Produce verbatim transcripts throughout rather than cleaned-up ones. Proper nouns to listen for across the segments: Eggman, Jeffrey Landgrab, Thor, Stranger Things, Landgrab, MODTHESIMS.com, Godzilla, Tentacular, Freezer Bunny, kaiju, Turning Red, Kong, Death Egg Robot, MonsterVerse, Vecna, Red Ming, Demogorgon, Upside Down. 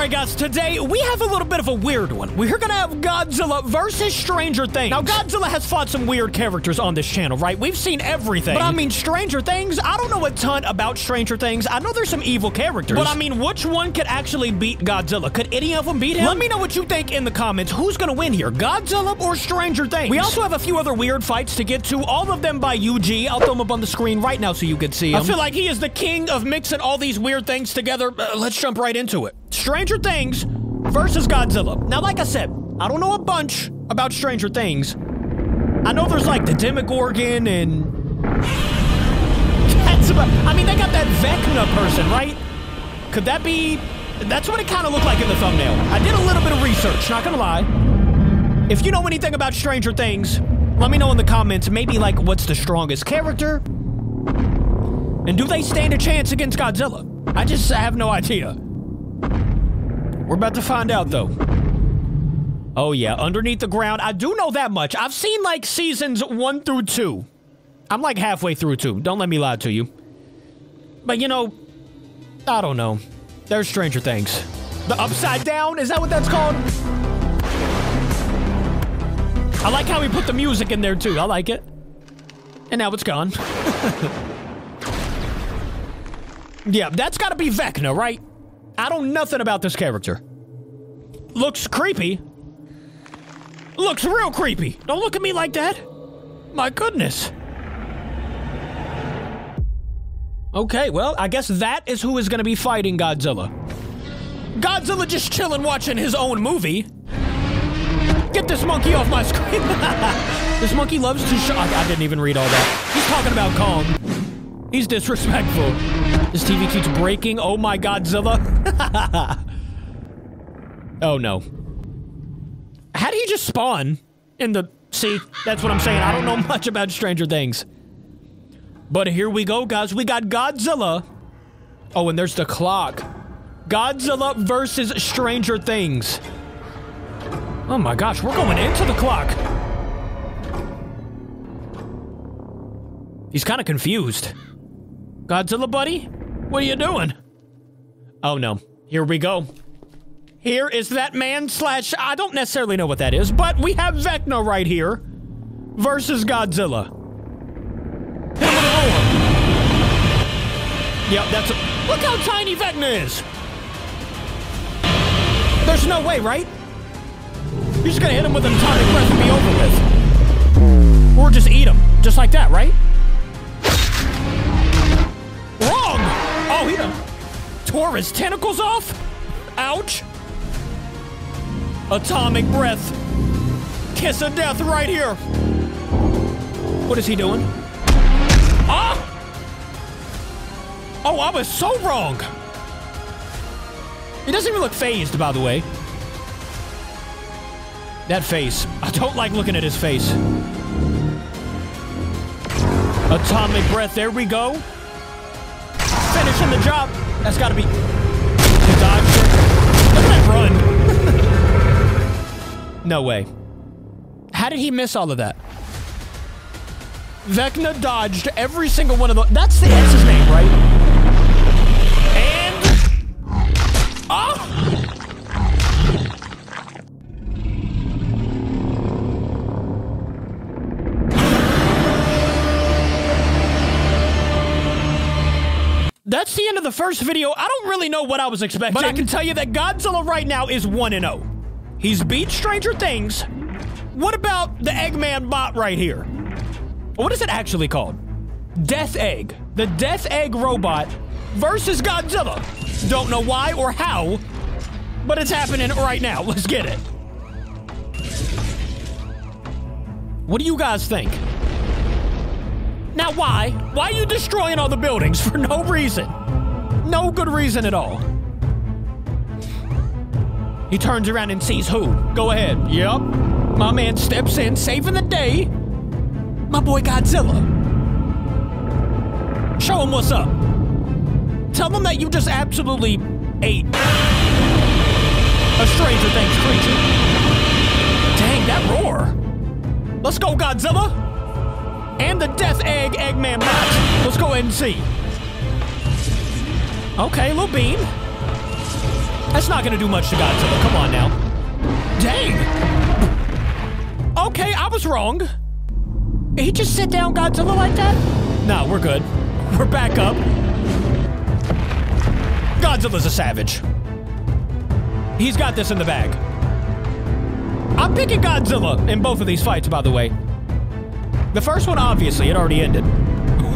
Alright guys, today we have a little bit of a weird one. We're gonna have Godzilla versus Stranger Things. Now Godzilla has fought some weird characters on this channel, right? We've seen everything. But I mean, Stranger Things, I don't know a ton about Stranger Things. I know there's some evil characters. But I mean, which one could actually beat Godzilla? Could any of them beat him? Let me know what you think in the comments. Who's gonna win here, Godzilla or Stranger Things? We also have a few other weird fights to get to, all of them by U G. I'll throw them up on the screen right now so you can see them. I feel like he is the king of mixing all these weird things together. Uh, let's jump right into it. Stranger Things versus Godzilla. Now, like I said, I don't know a bunch about Stranger Things. I know there's like the Demogorgon and... That's about... I mean, they got that Vecna person, right? Could that be... That's what it kind of looked like in the thumbnail. I did a little bit of research, not gonna lie. If you know anything about Stranger Things, let me know in the comments, maybe like what's the strongest character? And do they stand a chance against Godzilla? I just I have no idea. We're about to find out, though. Oh, yeah, underneath the ground. I do know that much. I've seen, like, seasons one through two. I'm, like, halfway through two. Don't let me lie to you. But, you know, I don't know. There's Stranger Things. The Upside Down? Is that what that's called? I like how we put the music in there, too. I like it. And now it's gone. Yeah, that's gotta be Vecna, right? I don't know nothing about this character. Looks creepy. Looks real creepy. Don't look at me like that. My goodness. Okay, well, I guess that is who is going to be fighting Godzilla. Godzilla just chilling watching his own movie. Get this monkey off my screen. This monkey loves to show... I, I didn't even read all that. He's talking about Kong. He's disrespectful. This T V keeps breaking. Oh my Godzilla. Oh no. How do you just spawn in the... See, that's what I'm saying. I don't know much about Stranger Things. But here we go, guys. We got Godzilla. Oh, and there's the clock. Godzilla versus Stranger Things. Oh my gosh, we're going into the clock. He's kind of confused. Godzilla, buddy? What are you doing? Oh no. Here we go. Here is that man slash... I don't necessarily know what that is, but we have Vecna right here versus Godzilla. Yep, that's a... Look how tiny Vecna is! There's no way, right? You're just gonna hit him with an atomic breath and be over with. Or just eat him. Just like that, right? Wrong! Oh, he done tore his tentacles off? Ouch. Atomic breath. Kiss of death right here. What is he doing? Ah! Oh, I was so wrong. He doesn't even look phased, by the way. That face. I don't like looking at his face. Atomic breath. There we go. Finishing the job. That's gotta be... Dodge. Look at that run. No way. How did he miss all of that? Vecna dodged every single one of those. That's the that's his name, right? And oh! That's the end of the first video. I don't really know what I was expecting, but I can tell you that Godzilla right now is one and oh. He's beat Stranger Things. What about the Eggman bot right here? What is it actually called? Death Egg. The Death Egg Robot versus Godzilla. Don't know why or how, but it's happening right now. Let's get it. What do you guys think? Now, why? Why are you destroying all the buildings for no reason? No good reason at all. He turns around and sees who. Go ahead. Yep. My man steps in, saving the day. My boy Godzilla. Show him what's up. Tell him that you just absolutely ate a Stranger Things creature. Dang, that roar. Let's go, Godzilla. And the Death Egg Eggman box. Let's go ahead and see. Okay, little beam. That's not gonna do much to Godzilla. Come on now. Dang! Okay, I was wrong. He just sit down Godzilla like that? Nah, we're good. We're back up. Godzilla's a savage. He's got this in the bag. I'm picking Godzilla in both of these fights, by the way. The first one, obviously, it already ended.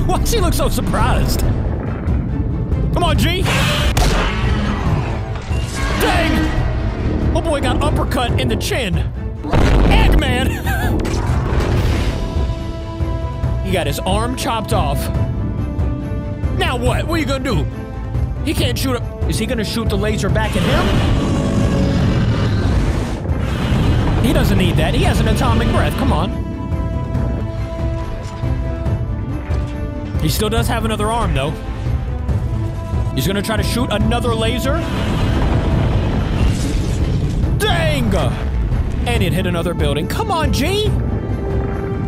Why does he look so surprised? Come on, G! Dang! Oh boy, got uppercut in the chin. Eggman! He got his arm chopped off. Now what? What are you gonna do? He can't shoot up. Is he gonna shoot the laser back at him? He doesn't need that. He has an atomic breath. Come on. He still does have another arm, though. He's gonna try to shoot another laser. Dang! And it hit another building. Come on, G!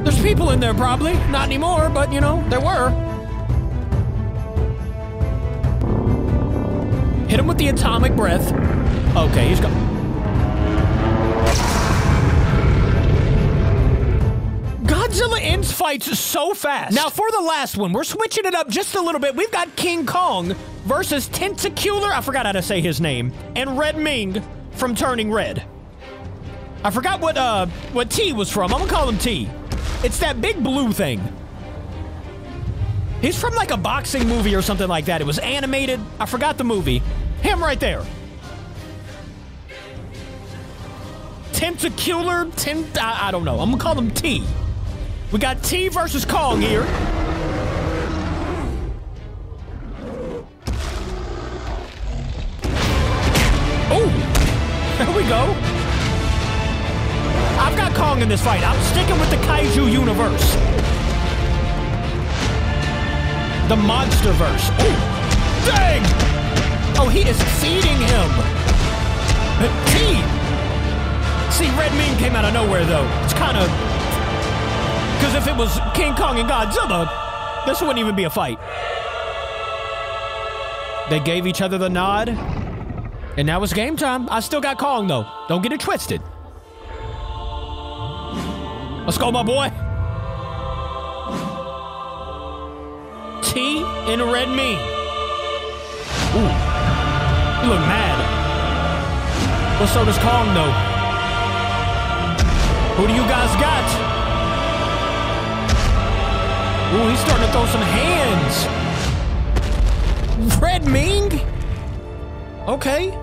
There's people in there, probably. Not anymore, but, you know, there were. Hit him with the atomic breath. Okay, he's gone. Godzilla ends fights so fast. Now for the last one, we're switching it up just a little bit. We've got King Kong versus Tentacular, I forgot how to say his name, and Red Ming from Turning Red. I forgot what uh what T was from. I'm gonna call him T. It's that big blue thing. He's from like a boxing movie or something like that. It was animated. I forgot the movie. Him right there. Tentacular, tent I, I don't know. I'm gonna call him T. We got T versus Kong here. Oh, there we go. I've got Kong in this fight. I'm sticking with the kaiju universe. The MonsterVerse. Oh, dang! Oh, he is feeding him. T. See, Red Ming came out of nowhere, though. It's kind of... because if it was King Kong and Godzilla, this wouldn't even be a fight. They gave each other the nod, and now it's game time. I still got Kong, though. Don't get it twisted. Let's go, my boy. T and Red Ming. Ooh. You look mad. Well, so does Kong, though. Who do you guys got? Ooh, he's starting to throw some hands. Red Ming? Okay.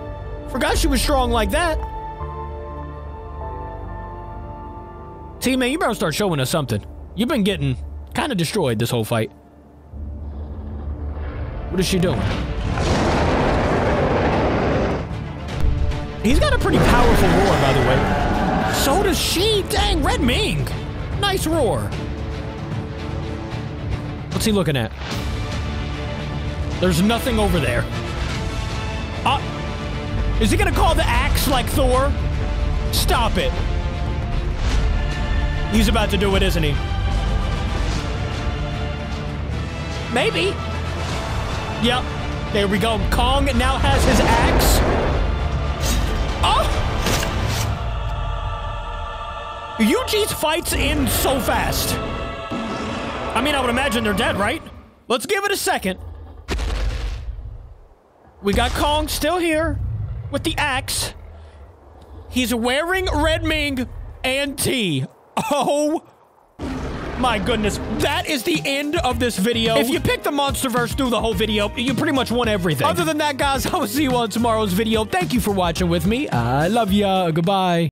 Forgot she was strong like that. T, man, you better start showing us something. You've been getting kind of destroyed this whole fight. What is she doing? He's got a pretty powerful roar, by the way. So does she. Dang, Red Ming. Nice roar. What's he looking at? There's nothing over there. Uh, is he gonna call the axe like Thor? Stop it. He's about to do it, isn't he? Maybe. Yep. There we go. Kong now has his axe. Oh! Yuji's fights end so fast. I mean, I would imagine they're dead, right? Let's give it a second. We got Kong still here with the axe. He's wearing Red Ming and T. Oh my goodness. That is the end of this video. If you pick the MonsterVerse through the whole video, you pretty much won everything. Other than that, guys, I will see you on tomorrow's video. Thank you for watching with me. I love ya. Goodbye.